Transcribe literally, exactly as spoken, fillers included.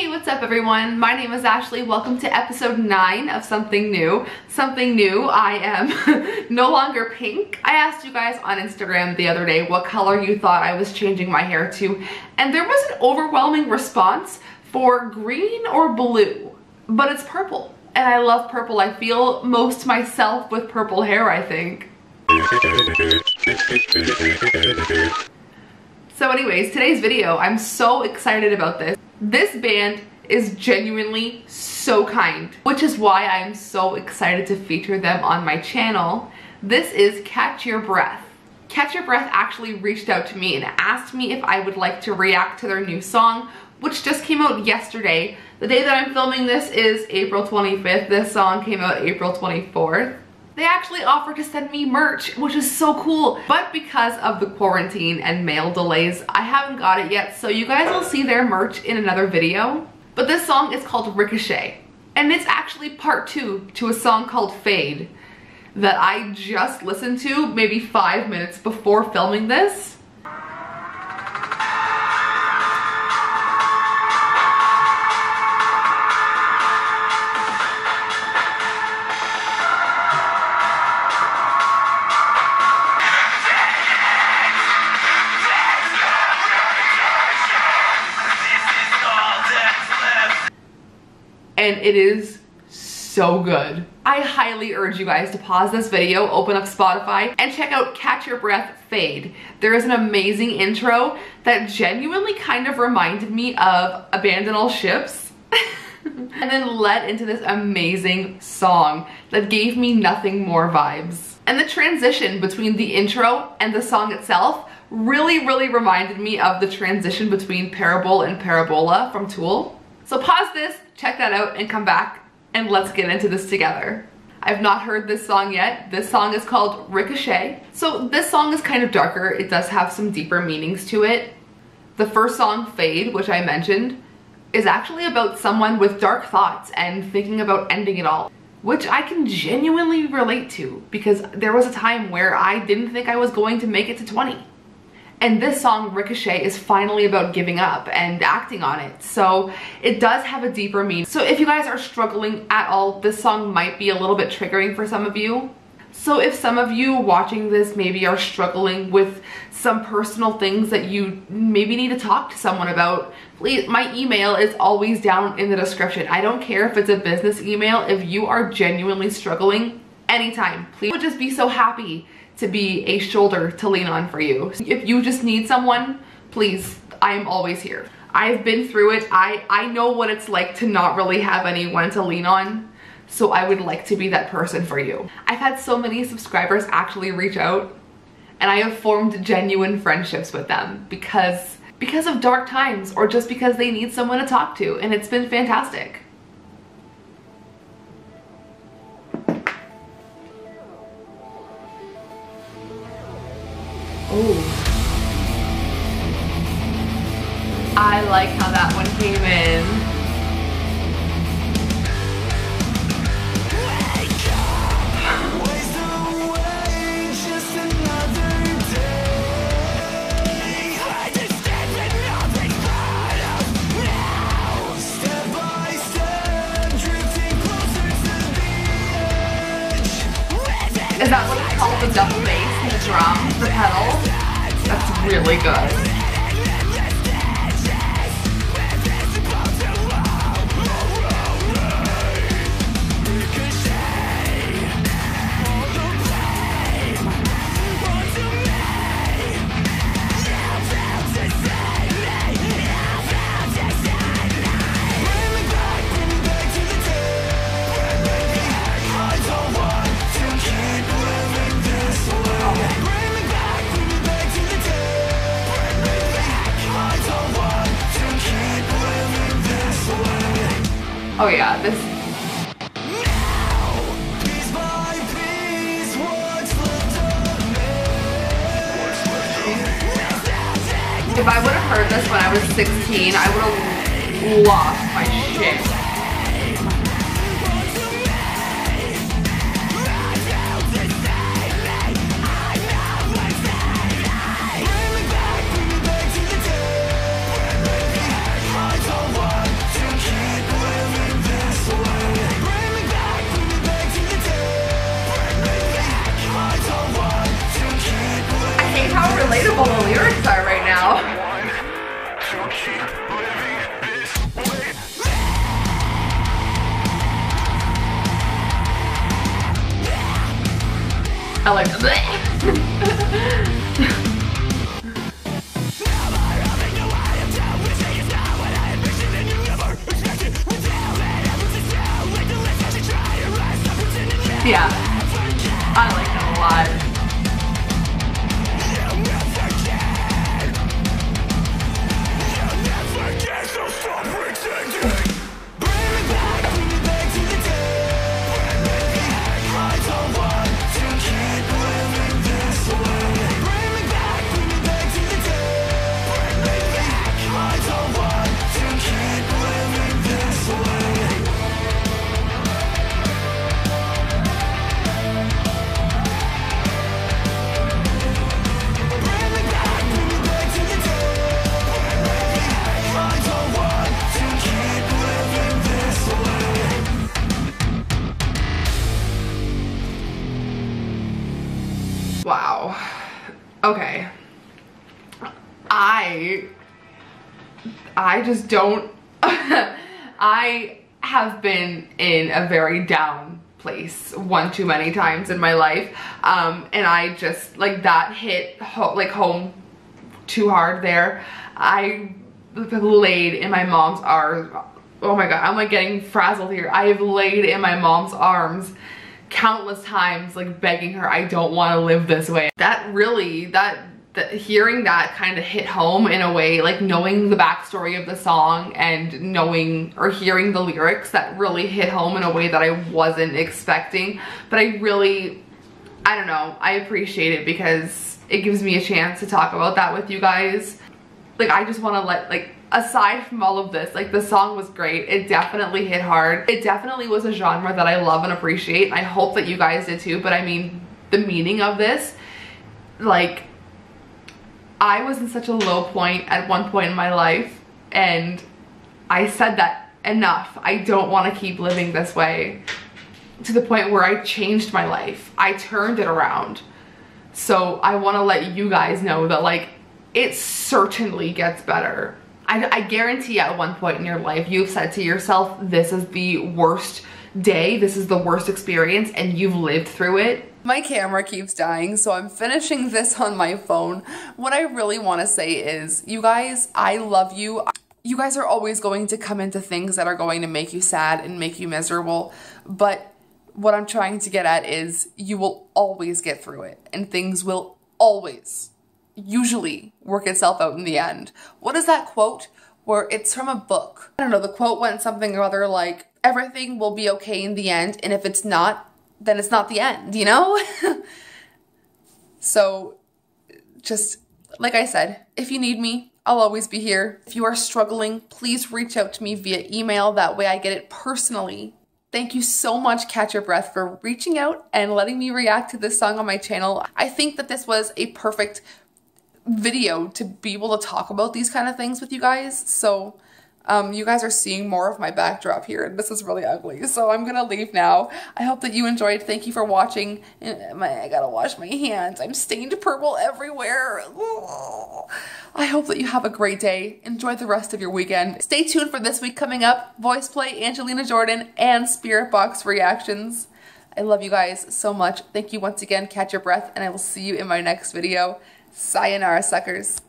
Hey, what's up everyone? My name is Ashley. Welcome to episode nine of Something New. Something new, I am no longer pink. I asked you guys on Instagram the other day what color you thought I was changing my hair to, and there was an overwhelming response for green or blue, but it's purple. And I love purple. I feel most myself with purple hair, I think. So anyways, today's video, I'm so excited about this. This band is genuinely so kind, which is why I am so excited to feature them on my channel. This is Catch Your Breath. Catch Your Breath actually reached out to me and asked me if I would like to react to their new song, which just came out yesterday. The day that I'm filming this is April twenty-fifth. This song came out April twenty-fourth. They actually offered to send me merch, which is so cool. But because of the quarantine and mail delays, I haven't got it yet, so you guys will see their merch in another video. But this song is called Ricochet, and it's actually part two to a song called Fade that I just listened to maybe five minutes before filming this. And it is so good. I highly urge you guys to pause this video, open up Spotify, and check out Catch Your Breath Fade. There is an amazing intro that genuinely kind of reminded me of Abandon All Ships, and then led into this amazing song that gave me Nothing More vibes. And the transition between the intro and the song itself really, really reminded me of the transition between Parable and Parabola from Tool. So pause this, check that out, and come back, and let's get into this together. I've not heard this song yet. This song is called Ricochet. So this song is kind of darker. It does have some deeper meanings to it. The first song, Fade, which I mentioned, is actually about someone with dark thoughts and thinking about ending it all, which I can genuinely relate to because there was a time where I didn't think I was going to make it to twenty. And this song, Ricochet, is finally about giving up and acting on it. So it does have a deeper meaning. So if you guys are struggling at all, this song might be a little bit triggering for some of you. So if some of you watching this maybe are struggling with some personal things that you maybe need to talk to someone about, please, my email is always down in the description. I don't care if it's a business email. If you are genuinely struggling anytime, please, I would just be so happy to be a shoulder to lean on for you. If you just need someone, please, I am always here. I've been through it. I, I know what it's like to not really have anyone to lean on, so I would like to be that person for you. I've had so many subscribers actually reach out, and I have formed genuine friendships with them because, because of dark times or just because they need someone to talk to, and it's been fantastic. Oh, I like how that one came in. Wake up. Waste away, just another day. I just stand with nothing but us now. Step by step, drifting closer to the edge. Is that what it's called, the double bass? Drum, the pedal, that's really good. Oh yeah, this. If I would have heard this when I was sixteen, I would have lost my shit. I like yeah, I like that a lot. Wow. Okay. I, I just don't, I have been in a very down place one too many times in my life. Um, and I just, like, that hit ho like home too hard there. I laid in my mom's arms. Oh my God, I'm like getting frazzled here. I have laid in my mom's arms countless times, like begging her, I don't want to live this way. That really, that, that hearing that kind of hit home in a way, like knowing the backstory of the song and knowing or hearing the lyrics, that really hit home in a way that I wasn't expecting. But I really, I don't know, I appreciate it because it gives me a chance to talk about that with you guys. Like, I just want to let, like, aside from all of this, like, the song was great. It definitely hit hard. It definitely was a genre that I love and appreciate. I hope that you guys did too, but I mean, the meaning of this, like, I was in such a low point at one point in my life, and I said that enough. I don't want to keep living this way, to the point where I changed my life. I turned it around. So I want to let you guys know that, like, it certainly gets better. I, I guarantee at one point in your life, you've said to yourself, this is the worst day, this is the worst experience, and you've lived through it. My camera keeps dying, so I'm finishing this on my phone. What I really want to say is, you guys, I love you. You guys are always going to come into things that are going to make you sad and make you miserable, but what I'm trying to get at is, you will always get through it, and things will always usually work itself out in the end. What is that quote where it's from a book? I don't know, the quote went something or other like, everything will be okay in the end, and if it's not, then it's not the end, you know? So, just like I said, if you need me, I'll always be here. If you are struggling, please reach out to me via email, that way I get it personally. Thank you so much, Catch Your Breath, for reaching out and letting me react to this song on my channel. I think that this was a perfect video to be able to talk about these kind of things with you guys. So um, you guys are seeing more of my backdrop here, and this is really ugly, so I'm gonna leave now. I hope that you enjoyed. Thank you for watching. I gotta wash my hands. I'm stained purple everywhere. Ugh. I hope that you have a great day. Enjoy the rest of your weekend. Stay tuned for this week coming up, Voice Play, Angelina Jordan, and Spirit Box reactions. I love you guys so much. Thank you once again, Catch Your Breath, and I will see you in my next video. Sayonara, suckers.